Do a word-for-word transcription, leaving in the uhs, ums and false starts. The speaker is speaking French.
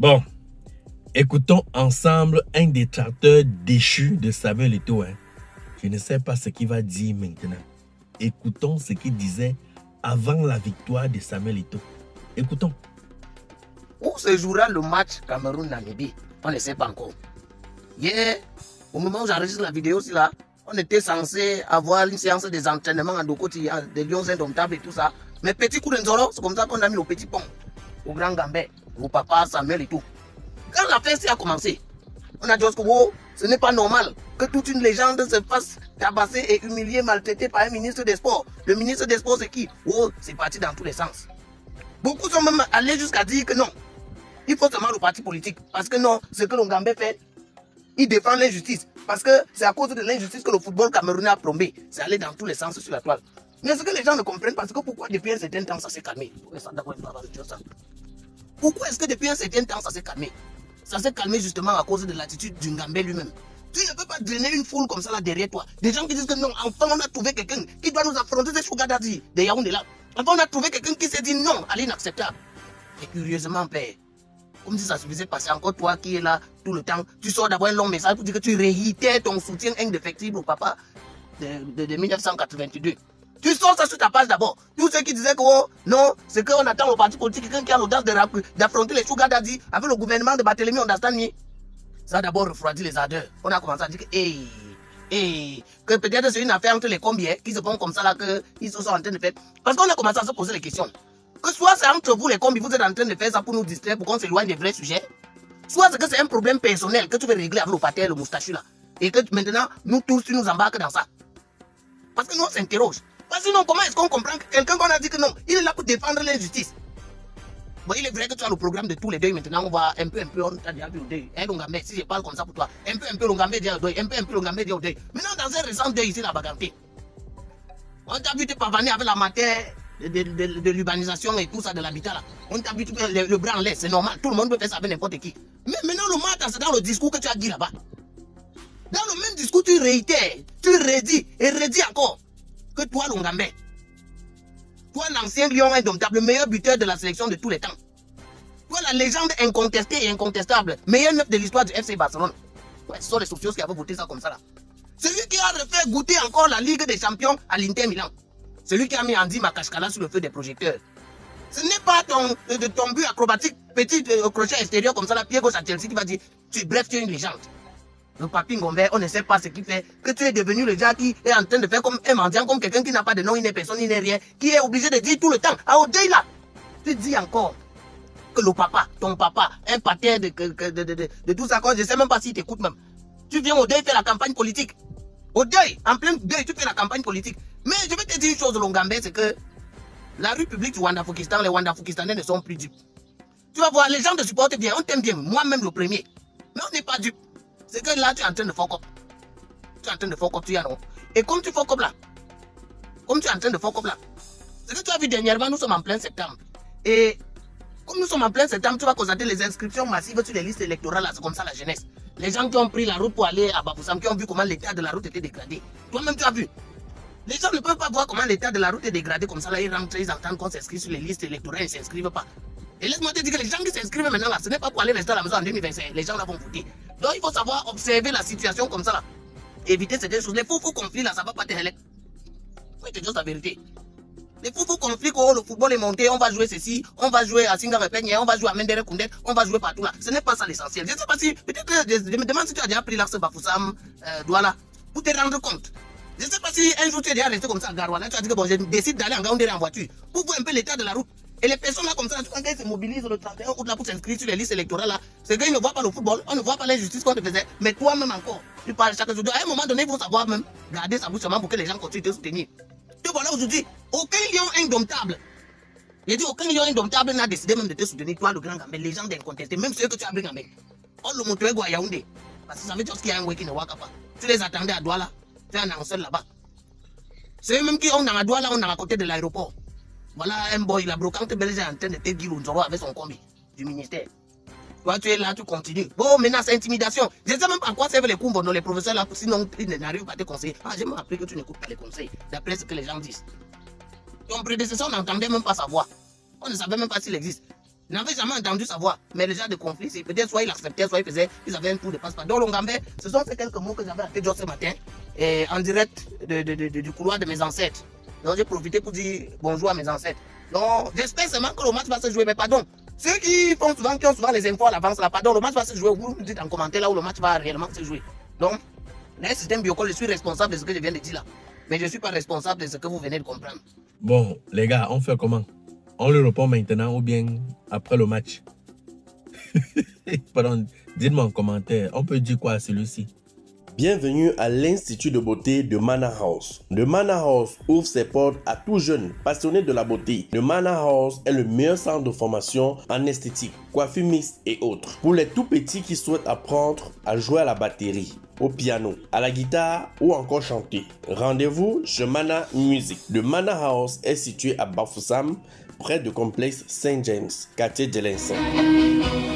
Bon, écoutons ensemble un détracteur déchu de Samuel Eto'o. Hein. Je ne sais pas ce qu'il va dire maintenant. Écoutons ce qu'il disait avant la victoire de Samuel Eto'o. Écoutons. Où se jouera le match Cameroun-Namibie? On ne sait pas encore. Hier, yeah, au moment où j'enregistre la vidéo, là, on était censé avoir une séance des entraînements à deux côtés, des Lions Indomptables et tout ça. Mais petit coup de Nzoro, c'est comme ça qu'on a mis le petit pont au grand Ngambé, au papa Samuel et tout. Quand la fête a commencé, on a dit que oh, ce n'est pas normal que toute une légende se fasse tabasser et humilier, maltraiter par un ministre des Sports. Le ministre des Sports, c'est qui? Oh, c'est parti dans tous les sens. Beaucoup sont même allés jusqu'à dire que non, il faut seulement le parti politique. Parce que non, ce que Longambé fait, il défend l'injustice. Parce que c'est à cause de l'injustice que le football camerounais a plombé. C'est allé dans tous les sens sur la toile. Mais ce que les gens ne comprennent pas, c'est que pourquoi depuis un certain temps, ça s'est calmé. Pourquoi est-ce que depuis un certain temps, ça s'est calmé? Ça s'est calmé justement à cause de l'attitude du Ngambé lui-même. Tu ne peux pas drainer une foule comme ça là derrière toi. Des gens qui disent que non, enfin on a trouvé quelqu'un qui doit nous affronter des Chougadadi, des Yaoundé là. Enfin on a trouvé quelqu'un qui s'est dit non, elle est inacceptable. Et curieusement, père, comme si ça suffisait de passer encore toi qui es là tout le temps, tu sors d'avoir un long message pour dire que tu réitères ton soutien indéfectible au papa de, de, de mille neuf cent quatre-vingt-deux. Tu sors ça sur ta page d'abord. Tous ceux qui disaient que oh, non, c'est qu'on attend au parti politique, quelqu'un qui a l'audace d'affronter les Chougadadi avec le gouvernement de Batélémi, on a nié. Ça a d'abord refroidi les ardeurs. On a commencé à dire que, hey, hey, que peut-être c'est une affaire entre les combien qui se font comme ça là, qu'ils se sont en train de faire. Parce qu'on a commencé à se poser les questions. Que soit c'est entre vous les combis, vous êtes en train de faire ça pour nous distraire, pour qu'on s'éloigne des vrais sujets. Soit c'est que c'est un problème personnel que tu veux régler avec le pâté et le moustachu là. Et que maintenant, nous tous, tu nous embarques dans ça. Parce que nous, on s'interroge. Parce que non, comment est-ce qu'on comprend que quelqu'un qu'on a dit que non, il est là pour défendre l'injustice? Bon, il est vrai que tu as le programme de tous les deuils maintenant, on va un peu, un peu, on t'a déjà vu au deuil. Hein, Longambé, si je parle comme ça pour toi, un peu, un peu, Longambé déjà au deuil, un peu, un peu, Longambé déjà au deuil. Maintenant, dans un récent deuil ici, la Baganté, on t'a vu te pavaner avec la matière de, de, de, de l'urbanisation et tout ça, de l'habitat là. On t'a vu le, le bras en l'air, c'est normal, tout le monde peut faire ça avec n'importe qui. Mais maintenant, le matin, c'est dans le discours que tu as dit là-bas. Dans le même discours, tu réitères, tu redis et redis encore. Que toi, Longambé, toi, l'ancien lion indomptable, meilleur buteur de la sélection de tous les temps, toi, la légende incontestée et incontestable, meilleur neuf de l'histoire du F C Barcelone. Ouais, ce sont les socios qui avaient voté ça comme ça là. Celui qui a refait goûter encore la Ligue des Champions à l'Inter Milan. Celui qui a mis Andy Makashkala sur le feu des projecteurs. Ce n'est pas ton, euh, ton but acrobatique, petit euh, crochet extérieur comme ça là, pied gauche à Chelsea qui va dire, tu, bref, tu es une légende. Le papy Ngambé, on ne sait pas ce qu'il fait, que tu es devenu le gars qui est en train de faire comme un mendiant, comme quelqu'un qui n'a pas de nom, il n'est personne, il n'est rien, qui est obligé de dire tout le temps, à Odey là, tu dis encore que le papa, ton papa, un patin de, de, de, de, de tout ça, je ne sais même pas s'il t'écoute même. Tu viens au deuil faire la campagne politique. Au deuil, en plein deuil, tu fais la campagne politique. Mais je vais te dire une chose, Longambé, c'est que la rue publique du Wanda Foukistan, les Wanda Foukistanais ne sont plus dupes. Tu vas voir, les gens te supportent bien, on t'aime bien, moi-même le premier. Mais on n'est pas dupes. C'est que là, tu es en train de fuck up. Tu es en train de fuck up, tu y as non. Et comme tu fuck up là, comme tu es en train de fuck up là, c'est que tu as vu dernièrement, nous sommes en plein septembre. Et comme nous sommes en plein septembre, tu vas constater les inscriptions massives sur les listes électorales là, c'est comme ça la jeunesse. Les gens qui ont pris la route pour aller à Bafoussam, qui ont vu comment l'état de la route était dégradé. Toi-même, tu as vu. Les gens ne peuvent pas voir comment l'état de la route est dégradé comme ça là, ils rentrent, ils entendent qu'on s'inscrit sur les listes électorales, ils ne s'inscrivent pas. Et laisse-moi te dire que les gens qui s'inscrivent maintenant là, ce n'est pas pour aller rester à la maison en deux mille vingt-cinq, les gens là vont voter. Donc il faut savoir observer la situation comme ça là. Éviter certaines choses. Les faux faux conflits là, ça va pas te relayer. Oui, c'est juste la vérité. Les faux faux conflits, oh, le football est monté, on va jouer ceci, on va jouer à Singarepegne, on va jouer à Menderekundet, on va jouer partout là. Ce n'est pas ça l'essentiel. Je ne sais pas si, peut-être que je me demande si tu as déjà pris l'axe Bafoussam, euh, Douala, pour te rendre compte. Je ne sais pas si un jour tu es déjà resté comme ça à Garouana, tu as dit que bon, je décide d'aller en Yaoundé en voiture pour voir un peu l'état de la route. Et les personnes là comme ça, quand elles se mobilisent le trente et un août là pour s'inscrire sur les listes électorales là, c'est qu'ils ne voient pas le football, on ne voit pas l'injustice qu'on te faisait, mais toi-même encore, tu parles chaque jour. À un moment donné, il faut savoir même garder sa bouche seulement pour que les gens continuent de te soutenir. Te voilà aujourd'hui, aucun lion indomptable. J'ai dit aucun lion indomptable n'a décidé même de te soutenir, toi le grand Ngambé, les gens d'incontestés, même ceux que tu as pris Ngambé. On le montrait à Yaoundé, parce que ça veut dire qu'il y a un way qui ne voit pas. Tu les attendais à Douala, tu es en seul là-bas. Ceux même qui ont dans la Douala, on est à côté de l'aéroport. Voilà un boy, la brocante belge est en train de te dire Nzoro avec son combi du ministère. Toi, tu es là, tu continues. Bon, menace, intimidation. Je ne sais même pas à quoi servent les cours, les professeurs là, sinon ils n'arrivent pas à te conseiller. Ah, j'ai même appris que tu n'écoutes pas les conseils, d'après ce que les gens disent. Ton prédécesseur, on n'entendait même pas sa voix. On ne savait même pas s'il existe. n'avait jamais entendu sa voix. Mais le genre de conflit, c'est peut-être soit il acceptait, soit il faisait, ils avaient un coup de passe-pas. Donc Longambé, ce sont ces quelques mots que j'avais appris ce matin, et en direct de, de, de, de, du couloir de mes ancêtres. Donc j'ai profité pour dire bonjour à mes ancêtres. Donc j'espère seulement que le match va se jouer, mais pardon. Ceux qui font souvent, qui ont souvent les infos à l'avance, là, pardon, le match va se jouer, vous me dites en commentaire là où le match va réellement se jouer. Donc, le système Biocol, je suis responsable de ce que je viens de dire là. Mais je ne suis pas responsable de ce que vous venez de comprendre. Bon, les gars, on fait comment? On le répond maintenant ou bien après le match? Pardon, dites-moi en commentaire, on peut dire quoi à celui-ci? Bienvenue à l'Institut de beauté de Mana House. Le Mana House ouvre ses portes à tout jeune passionné de la beauté. Le Mana House est le meilleur centre de formation en esthétique, coiffure mixte et autres. Pour les tout petits qui souhaitent apprendre à jouer à la batterie, au piano, à la guitare ou encore chanter. Rendez-vous chez Mana Music. Le Mana House est situé à Bafoussam, près du complexe Saint James, quartier de l'Institut.